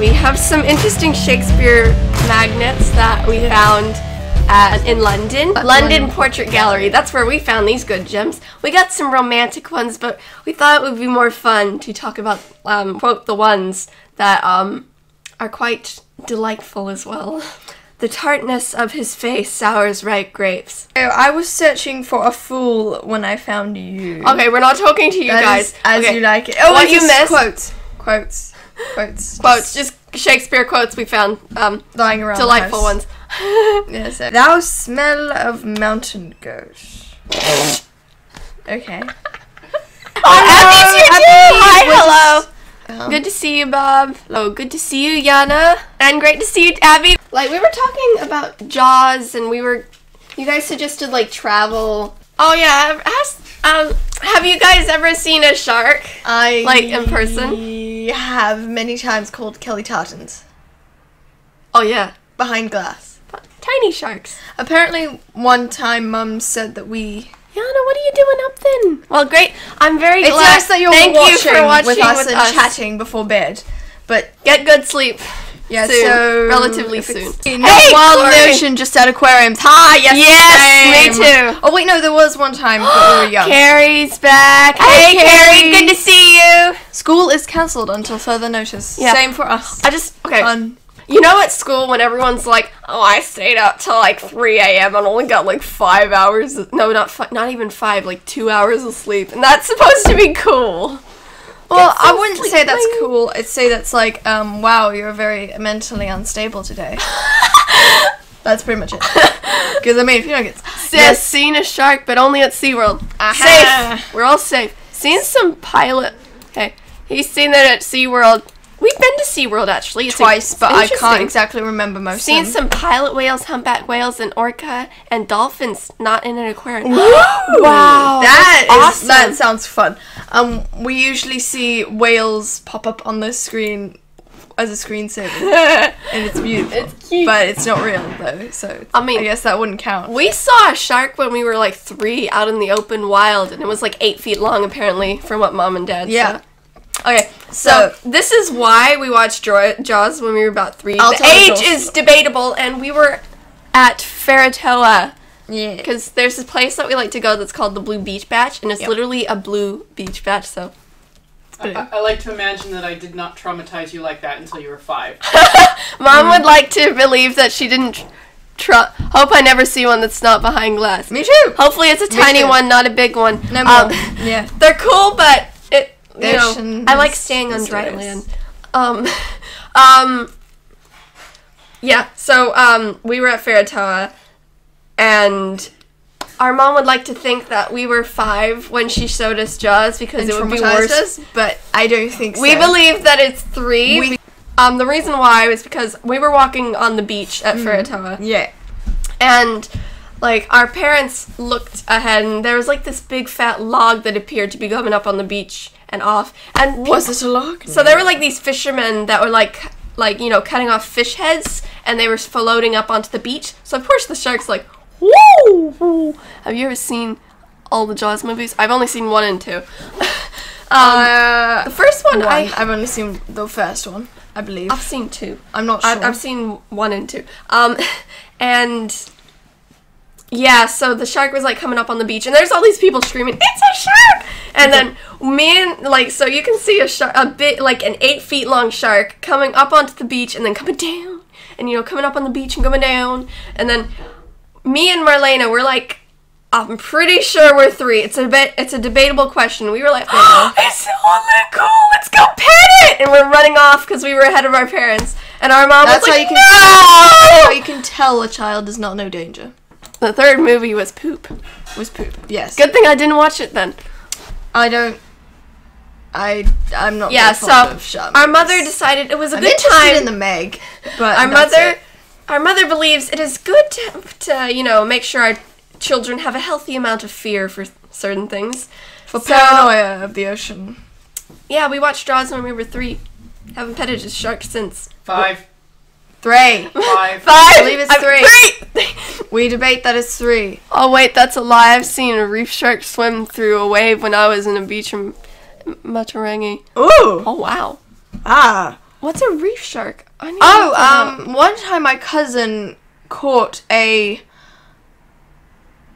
We have some interesting Shakespeare magnets that we found in London. London Portrait Gallery. That's where we found these good gems. We got some romantic ones, but we thought it would be more fun to talk about, quote, the ones that are quite delightful as well. The tartness of his face sours ripe grapes. I was searching for a fool when I found you. Okay, we're not talking to you guys. As you like it. Oh, what you missed? Quotes. Quotes. Quotes. Quotes. Just Shakespeare quotes we found. Lying around. Delightful ones. Yes. Yeah, thou smell of mountain goat. Okay. Hi, hello. Good to see you, Bob. Hello, good to see you, Yana. And great to see you, Abby. Like, we were talking about Jaws, and we were, you guys suggested, like, travel. Oh, yeah. Have you guys ever seen a shark? Like, in person? I have many times, called Kelly Tarlton's. Oh, yeah. Behind glass. Tiny sharks. Apparently, one time, Mum said that we... Yana, what are you doing up then? Well, great. I'm very glad. It's nice that you're watching with us and chatting before bed. But get good sleep. Yeah, soon. So relatively soon. Hey, Wild Notion just at aquariums. Hi, yes. Yes, me too. Oh wait, no, there was one time that we were young. Carrie's back. Hey, Carrie, good to see you. School is cancelled until further notice. Yeah. Same for us. I just you know, at school when everyone's like, "Oh, I stayed up till like 3 a.m. and only got like 5 hours. No, not even five. Like 2 hours of sleep, and that's supposed to be cool." Well, I wouldn't say that's cool. I'd say that's like, wow, you're very mentally unstable today. That's pretty much it. Because, I mean, if you don't get... Yes, seen a shark, but only at SeaWorld. Aha. Safe. We're all safe. Seen some pilot... Hey, he's seen that at SeaWorld. We've been to SeaWorld, actually. Twice, but I can't exactly remember most of them. Seen some pilot whales, humpback whales, and orca, and dolphins not in an aquarium. Wow. That's awesome. That sounds fun. We usually see whales pop up on the screen as a screensaver. And it's beautiful. It's cute. But it's not real, though, so I mean, I guess that wouldn't count. We saw a shark when we were, like, 3 out in the open wild, and it was, like, 8 feet long, apparently, from what Mom and Dad said. Yeah. Okay, so this is why we watched Jaws when we were about 3. The age is debatable, and we were at Faratoa. Yeah. Because there's this place that we like to go that's called the Blue Beach Batch, and it's literally a blue beach batch, so... I like to imagine that I did not traumatize you like that until you were 5. Mom would like to believe that she didn't... Hope I never see one that's not behind glass. Me too! Hopefully it's a tiny one, not a big one. No more. Yeah. They're cool, but... You know, I like staying on dry land. Yeah, so we were at Faratoa, and our mom would like to think that we were 5 when she showed us Jaws because it would be worse. But I don't think so. We believe that it's 3. The reason why was because we were walking on the beach at Faratoa. Yeah. And... like, our parents looked ahead, and there was, like, this big fat log that appeared to be coming up on the beach and off. And was it a log? So there were, like, these fishermen that were, like, you know, cutting off fish heads, and they were floating up onto the beach. So, of course, the shark's like, woo! Have you ever seen all the Jaws movies? I've only seen 1 and 2. The first one, I've only seen the first one, I believe. I've seen 2. I'm not sure. I've seen 1 and 2. And... yeah, so the shark was, like, coming up on the beach, and there's all these people screaming, "It's a shark!" And then so you can see a shark, like, an 8 feet long shark coming up onto the beach and then coming down, and, you know, coming up on the beach and coming down. And then me and Marlana were like, I'm pretty sure we're 3. It's a debatable question. We were like, oh, it's only cool, let's go pet it! And we're running off because we were ahead of our parents. And our mom was like, no! That's how you can tell a child does not know danger. The third movie was Poop. Was Poop, yes. Good thing I didn't watch it then. I'm not very fond of shark movies. Our mother decided it was a good time. I'm interested in the Meg, but our mother believes it is good to, you know, make sure our children have a healthy amount of fear for certain things. For paranoia of the ocean. Yeah, we watched Jaws when we were 3. Haven't petted a shark since. 5. 3. 5. 5. I believe it's 3. We debate that it's 3. Oh, wait, that's a lie. I've seen a reef shark swim through a wave when I was in a beach in Matarangi. Ooh. Oh, wow. Ah. What's a reef shark? One time my cousin caught a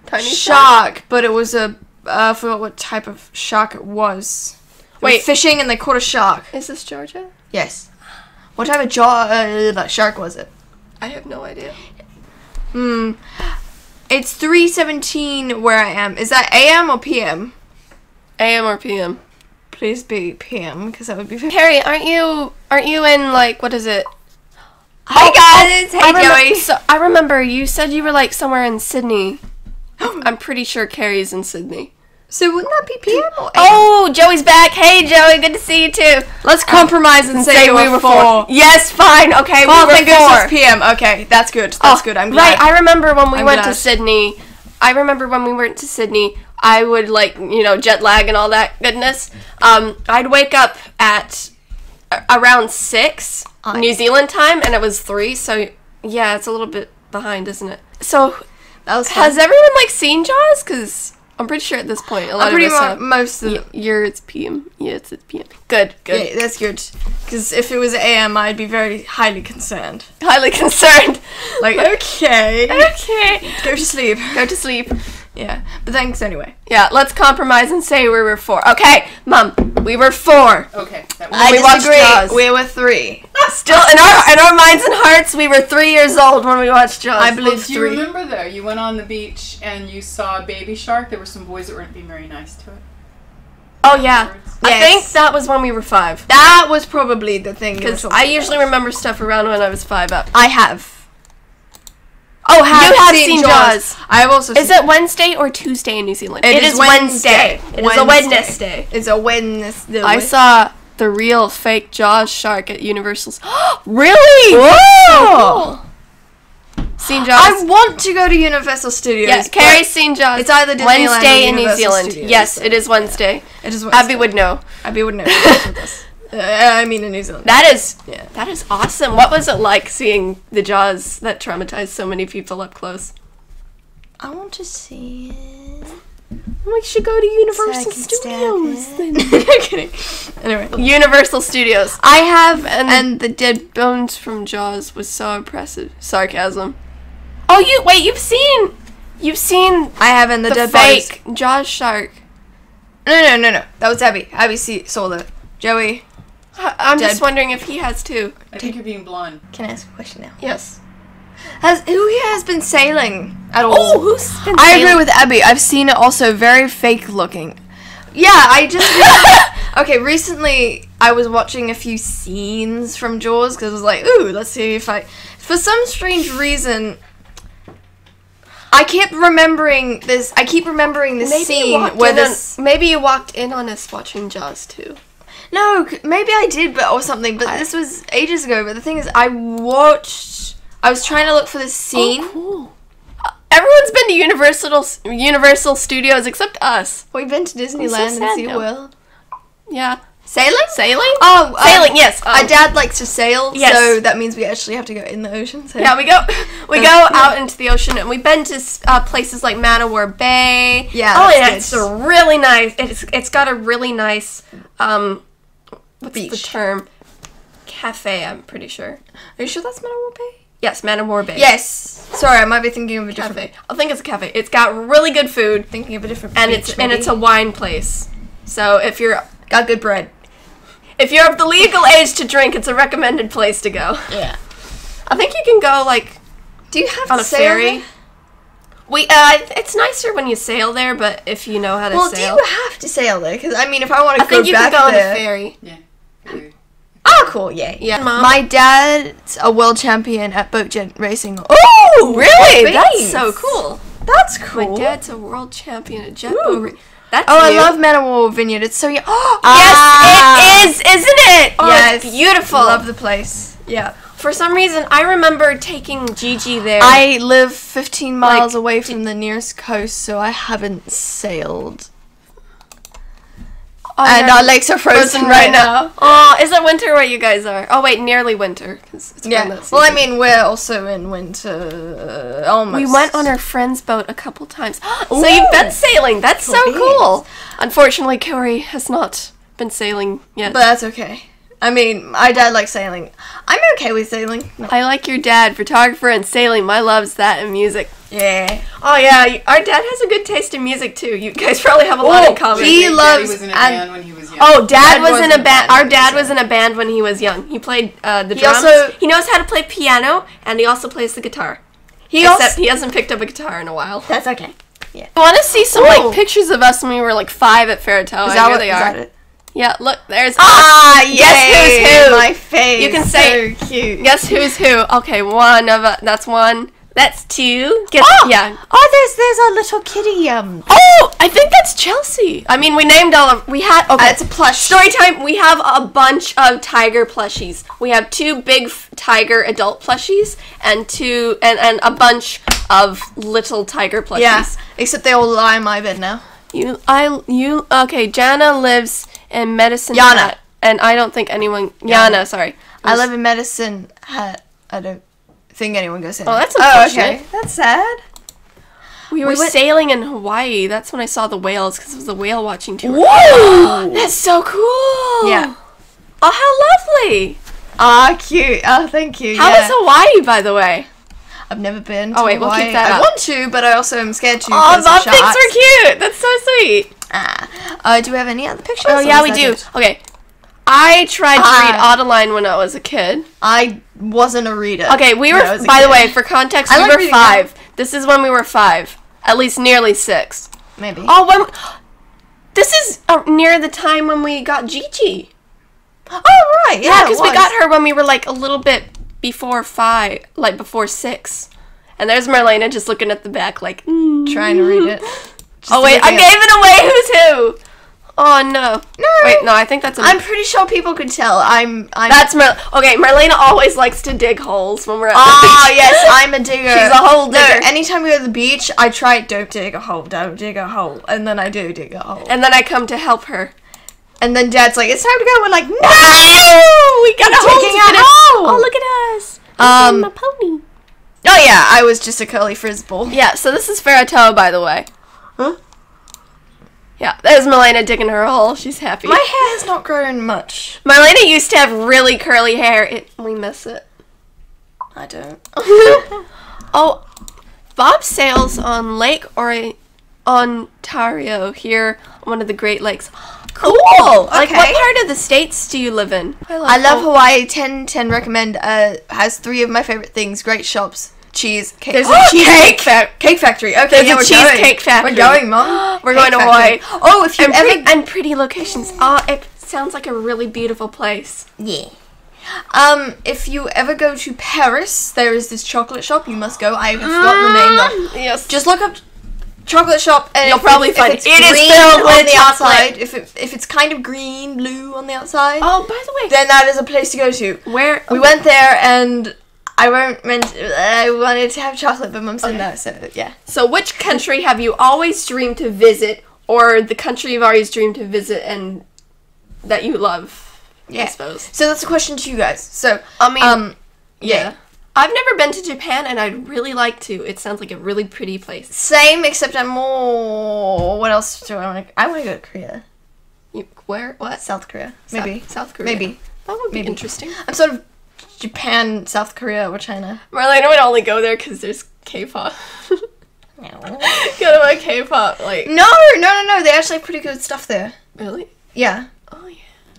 tiny shark, but it was a I forgot what type of shark it was. Wait, fishing and they caught a shark. Is this Georgia? Yes. What type of shark was it? I have no idea. It's 3:17 where I am. Is that AM or PM? AM or PM? Please be PM, because that would be... Harry, aren't you in, like, what is it? Hi, guys! Hey, Joey! So, I remember you said you were, like, somewhere in Sydney. I'm pretty sure Carrie's in Sydney. So wouldn't that be PM or AM? Oh, Joey's back. Hey, Joey, good to see you, too. Let's compromise and say we were 4. Yes, fine. Okay, well, we were 4. Well, thank goodness it's PM. Okay, that's good. That's good. I'm glad. Right, I remember when we went to Sydney. I would, like, you know, jet lag and all that goodness. I'd wake up at around 6 New Zealand time, and it was 3. So, yeah, it's a little bit behind, isn't it? So... That was fun. Has everyone, like, seen Jaws? Because I'm pretty sure at this point a lot of us have. Most of them. It's PM. Yeah, it's PM. Good, good. Yeah, that's good. Because if it was AM, I'd be very highly concerned. Highly concerned. Like, okay. Okay. Go to sleep. Go to sleep. Yeah. But thanks anyway. Yeah, let's compromise and say we were 4. Okay, Mom, we were 4. Okay. We watched Jaws. We were 3. Still, in our minds and hearts, we were 3 years old when we watched Jaws. I believe 3. Do you remember, though, you went on the beach and you saw a baby shark? There were some boys that weren't being very nice to it. Oh, yeah. Yes. I think that was when we were 5. That was probably the thing. Because I usually remember stuff around when I was 5 up. I have. Oh, you have seen Jaws. I have also seen it. Is it Wednesday or Tuesday in New Zealand? It is Wednesday. It is a Wednesday. It's a Wednesday. I saw... the real fake Jaws shark at Universal's. Really? Whoa! So cool. Seen Jaws? I want to go to Universal Studios. Yes, Carrie's seen Jaws. It's either Disneyland Wednesday or in New Zealand. Studios, yes, it is Wednesday. Yeah. It is Wednesday. Abby would know. Abby would know. I mean, in New Zealand. That is awesome. What was it like seeing the Jaws that traumatized so many people up close? I want to see it. We should go to Universal Studios then. No, kidding. Anyway. Universal Studios. I have, and the dead bones from Jaws was so impressive. Sarcasm. Oh, you've seen I have in the dead fake bones. Jaws shark. No. That was Abby. Abby saw that. Joey. I'm just wondering if he has too. I think you're being blonde. Can I ask a question now? Yes. Who here has been sailing at all? Oh, who's been sailing? I agree with Abby. I've seen it also very fake looking. Yeah, I just... Okay, recently I was watching a few scenes from Jaws because I was like, ooh, let's see if I... For some strange reason, I keep remembering this scene where this... Maybe you walked in on us watching Jaws too. No, maybe I did or something, but this was ages ago. But the thing is, I was trying to look for this scene. Oh, cool. Everyone's been to Universal Studios except us. We've been to Disneyland and SeaWorld. Yeah. Sailing? Oh, sailing, yes. My dad likes to sail, so that means we actually have to go in the ocean. So. Yeah, we go out into the ocean, and we've been to places like Man O' War Bay. Yeah. Oh, and it's really nice. It's got a really nice what's the term? Cafe, I'm pretty sure. Are you sure that's Man O' War Bay? Yes, Man O' War Bay. Yes. Sorry, I might be thinking of a different cafe. I think it's a cafe. It's got really good food. Thinking of a different and beach, it's a wine place. So if you're got good bread, if you're of the legal age to drink, it's a recommended place to go. Yeah. I think you can go like. Do you have on to sail? Ferry? There? We it's nicer when you sail there, but if you know how to sail. Well, do you have to sail there? Because I mean, if I want to go back there, I think you can go on a ferry. Yeah. Ferry. Oh, cool, yeah. Mom. My dad's a world champion at boat racing. Oh, really? That's so cool. That's cool. My dad's a world champion at boat racing. Oh, new. I love Man O' War Vineyard. It's so... Oh, yes, it is, isn't it? Oh, yes. It's beautiful. Love the place. Yeah. For some reason, I remember taking Gigi there. I live 15 miles away from the nearest coast, so I haven't sailed. Oh, and our lakes are frozen right now. Oh, is it winter where you guys are? Oh, wait, nearly winter. It's well, I mean, we're also in winter, almost. We went on our friend's boat a couple times. So you've been sailing. That's so cool. Unfortunately, Carrie has not been sailing yet. But that's okay. I mean, my dad likes sailing. I'm okay with sailing. No. I like your dad, photographer and sailing. My love's that and music. Yeah. Oh, yeah. Our dad has a good taste in music, too. You guys probably have a lot in common. He loves... Daddy was in a band when he was young. Oh, dad was in a band. Our dad was in a band when he was young. He played the drums. He knows how to play piano, and he also plays the guitar. Except he hasn't picked up a guitar in a while. That's okay. Yeah. I want to see some like pictures of us when we were like 5 at Fairtown. Is that what they are? Yeah, look, there's guess who's who. My face. You can say so cute. Guess who's who. Okay, one of that's one. That's two. Guess, yeah. Oh, there's our little kitty. Oh, I think that's Chelsea. I mean, we named all of. We had. Okay, it's a plush. Story time. We have a bunch of tiger plushies. We have 2 big tiger adult plushies and 2 and a bunch of little tiger plushies. Yeah. Except they all lie in my bed now. Okay, Jana lives in Medicine Hat, and I don't think anyone, Yana, sorry. I live in Medicine Hat, I don't think anyone goes in. Oh, that's unfortunate. Oh, okay. That's sad. We went sailing in Hawaii, that's when I saw the whales, because it was the whale watching tour. Whoa! That's so cool! Yeah. Oh, how lovely! Ah, cute. Oh, thank you. How was Hawaii, by the way? I've never been to Hawaii. We'll keep that up. I want to, but I also am scared to. Oh, those pics are cute. That's so sweet. Do we have any other pictures? Oh, yeah, we do. Okay. I tried to read Adeline when I was a kid. I wasn't a reader. Okay, we were, by the way, for context, we were 5. This is when we were 5. At least nearly 6. Maybe. Oh, this is near the time when we got Gigi. Oh, right. Yeah, because we got her when we were, like, a little bit... before 6. And there's Marlana just looking at the back like, trying to read it. Oh, wait, I gave it away. Who's who? Oh, no. No. Wait, no, I think that's a... I'm pretty sure people could tell. I'm That's Marlana. Okay, Marlana always likes to dig holes when we're at the beach. Oh, yes, I'm a digger. She's a hole digger. No, anytime we go to the beach, I try, don't dig a hole. And then I do dig a hole. And then I come to help her. And then Dad's like, it's time to go. We're like, no! We got taking out home! Oh, look at us. I'm a pony. Oh, yeah. I was just a curly frisbee. Yeah, so this is Fairtown, by the way. Huh? Yeah, there's Marlana digging her hole. She's happy. My hair has not grown much. Marlana used to have really curly hair. We miss it. I don't. Oh, Bob sails on Lake Ontario here on one of the Great Lakes. Cool! Okay. Like, what part of the states do you live in? I love Hawaii. 10/10 recommend. Has 3 of my favorite things. Great shops. Cheese. Cake. There's a cheesecake factory. Okay, there's a cheesecake factory. We're going, Mom. We're going to Hawaii. Oh, if you and pretty locations. Oh, it sounds like a really beautiful place. Yeah. If you ever go to Paris, there is this chocolate shop. You must go. I have forgotten the name though. Yes. Just look up chocolate shop, and you'll probably find it is filled with the outside. If it's kind of green, blue on the outside. Oh, by the way, then that is a place to go to. Where we went there, and I wanted to have chocolate, but Mum said no. So yeah. So which country have you always dreamed to visit, or the country you've always dreamed to visit and that you love? Yeah. I suppose. So that's a question to you guys. So I mean, yeah. I've never been to Japan, and I'd really like to. It sounds like a really pretty place. Same, except I'm more... What else do I want to... I want to go to Korea. Where? What? South Korea. Maybe. South Korea. Maybe. That would be interesting. I'm sort of Japan, South Korea, or China. Marlena would only go there because there's K-pop. No. Go to a K-pop, like... No. They actually have pretty good stuff there. Really? Yeah. Oh, yeah.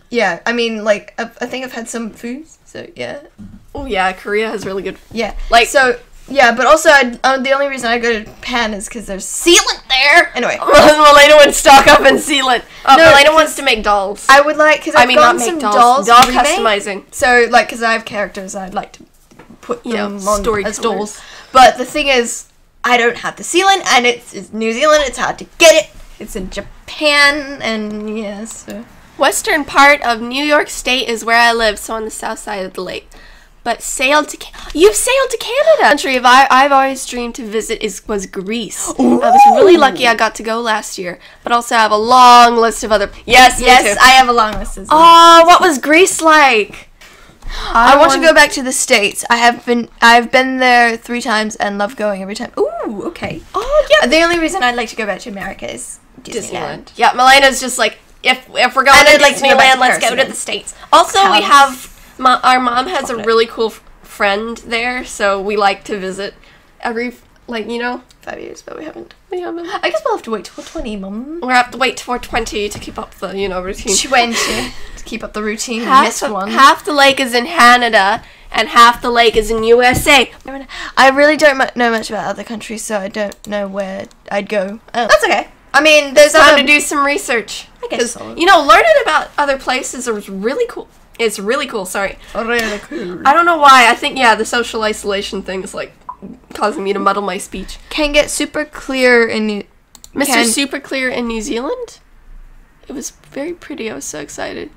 Yeah, I mean, like, I think I've had some food, so, yeah. Oh, yeah, Korea has really good... Yeah, like... So, yeah, but also, the only reason I go to Japan is because there's sealant there! Anyway. Marlena would stock up and sealant. Marlena wants to make dolls. I would like... Because I've gotten some dolls. Doll customizing. So, like, because I have characters, I'd like to put them on as dolls. But the thing is, I don't have the sealant, and it's New Zealand, it's hard to get it. It's in Japan, and, yeah, so... Western part of New York State is where I live, so on the south side of the lake. But sailed to you've sailed to Canada. The country I've always dreamed to visit was Greece. Ooh. I was really lucky I got to go last year, but also I have a long list of other. Yes, I have a long list as well. Oh, what was Greece like? I want to go back to the States. I've been there 3 times and love going every time. Ooh, okay. Oh yeah. The only reason I'd like to go back to America is Disneyland. Yeah, Marlena's just like. If we're going to Disneyland, let's go to the States. Also, we have... Our mom has a really cool friend there, so we like to visit every, 5 years, but we haven't. I guess we'll have to wait till 20, Mum. We'll have to wait till 20 to keep up the, routine. 20 to keep up the routine. Half the lake is in Canada, and half the lake is in USA. I really don't know much about other countries, so I don't know where I'd go. Oh. That's okay. I mean, there's time to do some research. I guess so. Learning about other places is really cool. It's really cool, sorry. Really cool. I don't know why. I think, the social isolation thing is, causing me to muddle my speech. Can get super clear in New... Mr. Super Clear in New Zealand? It was very pretty. I was so excited.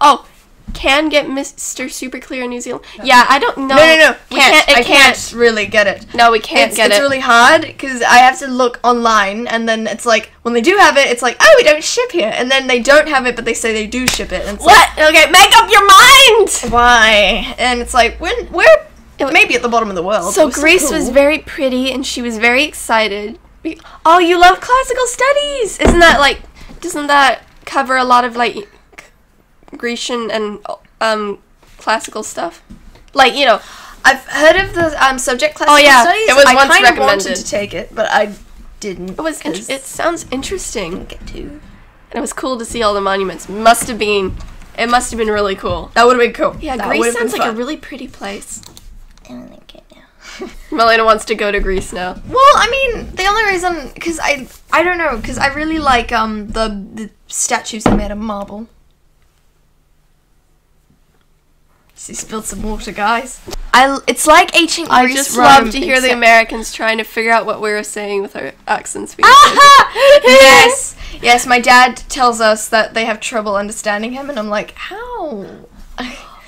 Oh, can get Mr. Super Clear in New Zealand? No. Yeah, I don't know. No. I can't really get it. No, we can't get it. It's really hard, because I have to look online, and then it's when they do have it, it's we don't ship here. And then they don't have it, but they say they do ship it. And it's what? Okay, make up your mind! Why? And it's we're maybe at the bottom of the world. So Grace was very pretty, and she was very excited. Oh, you love classical studies! Isn't that, doesn't that cover a lot of, Grecian and classical stuff, I've heard of the subject classical studies. It was once recommended. I kind of wanted to take it, but I didn't. It was it sounds interesting. Didn't get to, and it was cool to see all the monuments. It must have been really cool. That would have been cool. Yeah, that Greece sounds like a really pretty place. I don't like it now. Marlana wants to go to Greece now. Well, I mean, the only reason because I don't know because I really like the statues that are made of marble. She spilled some water, guys. It's like ancient Greece. I just love to hear the Americans trying to figure out what we were saying with our accents. Yes! Yes, my dad tells us that they have trouble understanding him, and I'm like, how?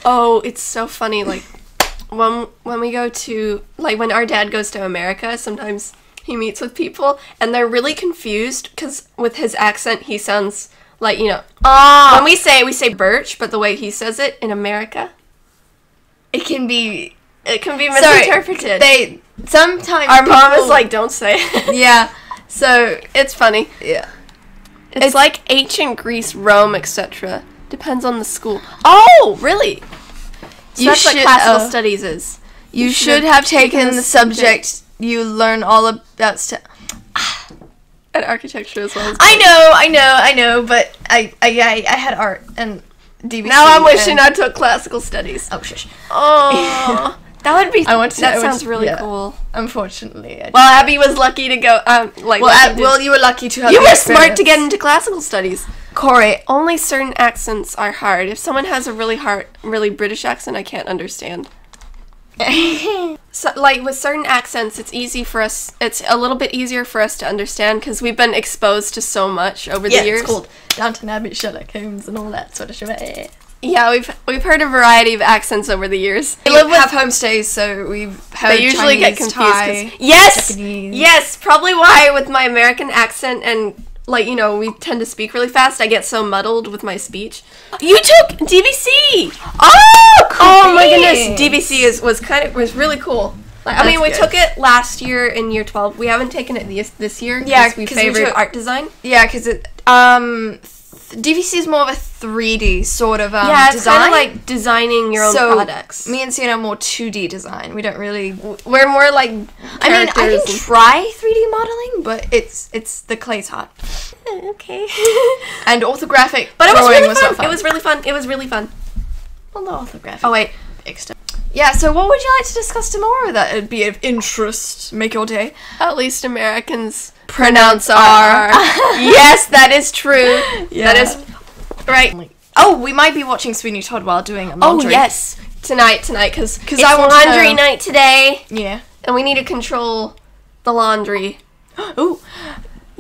Oh, it's so funny. When we go to... when our dad goes to America, sometimes he meets with people, and they're really confused, because with his accent, he sounds when we say birch, but the way he says it in America... It can be misinterpreted. Our mom is don't say it. Yeah. So, it's funny. Yeah. It's like ancient Greece, Rome, etc. Depends on the school. Oh, really? So that's what classical studies is. You should have taken the subject you learn all about and architecture as well. I know, but I had art and DBC now I'm wishing I took classical studies. Oh, shush. Oh, that would be... that sounds really cool. Unfortunately. Abby was lucky to go... you were lucky to have... You were smart to get into classical studies. Corey, only certain accents are hard. If someone has a really British accent, I can't understand. So, with certain accents, it's a little bit easier for us to understand because we've been exposed to so much over the years. Yeah, it's called Downton Abbey, Sherlock Holmes, and all that sort of shit. Yeah, we've heard a variety of accents over the years. We have homestays, so we've heard usually Chinese, get confused. Thai, yes, Japanese. Yes, probably why with my American accent and. We tend to speak really fast. I get so muddled with my speech. You took DBC! Oh, cool! Oh my goodness, DBC was really cool. We took it last year in year 12. We haven't taken it this year. Yeah, because we favored art design. Yeah, because it DBC is more of a 3D sort of design. It's kind of designing your own products. Me and Sienna are more 2D design. We don't really... We're more I can try 3D modeling, but it's the clay's hard. Okay. And orthographic drawing was really fun. It was really fun. It was really fun. Well, not orthographic. Oh, wait. Yeah, so what would you like to discuss tomorrow that would be of interest? Make your day. At least Americans... Pronounce R. Yes, that is true. Yeah. That is right. Oh, we might be watching Sweeney Todd while doing a laundry. Oh, yes. Tonight, because I want laundry night today. Yeah. And we need to control the laundry. Ooh.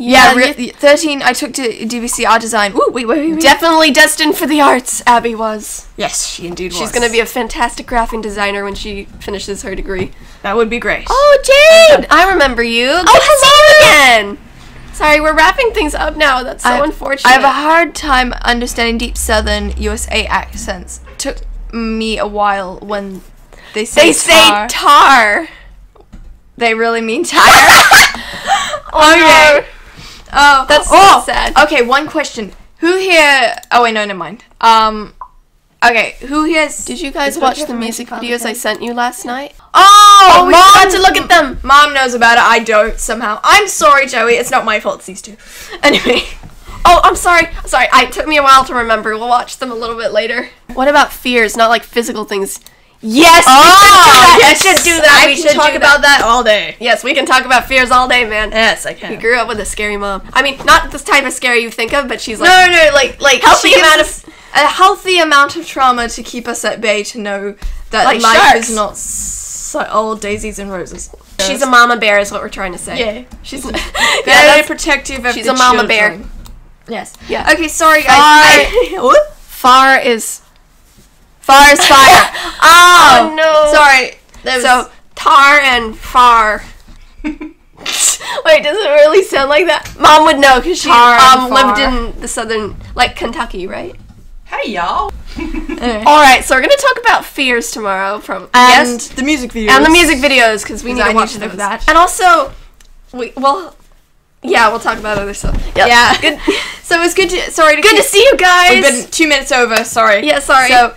Yeah, 13, I took to DBC art design. Ooh, wait. Definitely destined for the arts, Abby was. Yes, she indeed was. She's going to be a fantastic graphic designer when she finishes her degree. That would be great. Oh, Jade! I remember you. Good to see you again! Sorry, we're wrapping things up now. That's so unfortunate. I have a hard time understanding deep southern USA accents. Took me a while when they say tar. They really mean tire. Oh, okay. No. Oh, that's so sad. Okay, one question. Who here... Oh, wait, no, never mind. Okay, who here's... Did you guys watch the music videos I sent you last night? Oh, we forgot to look at them! Mom knows about it, I don't, somehow. I'm sorry, Joey, it's not my fault, it's these two. Anyway. Oh, I'm sorry. Sorry, it took me a while to remember. We'll watch them a little bit later. What about fears, not like physical things? Yes! Oh, yes, we should do that! We should talk about that all day. Yes, we can talk about fears all day, man. Yes, I can. We grew up with a scary mom. I mean, not this type of scary you think of, but she's like... No, no, like healthy amount of... A healthy amount of trauma to keep us at bay, to know that like life is not so old daisies and roses. She's a mama bear is what we're trying to say. Yeah. She's very protective of the children. She's a mama bear. Yes. Yeah. Okay, sorry guys. Far is fire. Oh no. Sorry. So tar and far. Wait, does it really sound like that? Mom would know because she lived in the southern, like Kentucky, right? Hey y'all! Alright, so we're gonna talk about fears tomorrow from the music videos. And the music videos, because we need to watch those. And also we'll talk about other stuff. Yep. Yeah. Good. So it was good to Good to see you guys. We've been 2 minutes over, sorry. Yeah, sorry. So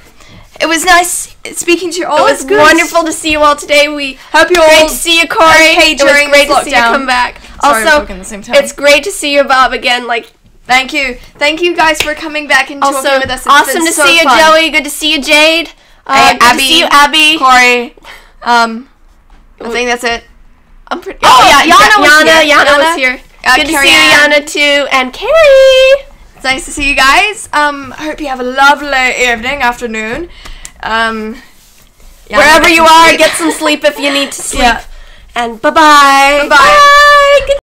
it was nice speaking to you all. It was wonderful to see you all today. We hope you all great to see you, Corey. Hey, during this lockdown. Great to see you come back. Sorry, also, the same time. It's great to see you, Bob, again, like thank you. Thank you guys for coming back and talking with us. It's awesome to see you, Joey. Good to see you, Jade. Abby. Good to see you, Abby. Corey. I think that's it. I'm pretty. Oh, yeah. Yana was here. Good to see you, Yana, too. And Carrie. It's nice to see you guys. Hope you have a lovely evening, afternoon. Wherever you are, get some sleep if you need to sleep. Yeah. And bye-bye. Bye-bye. Bye.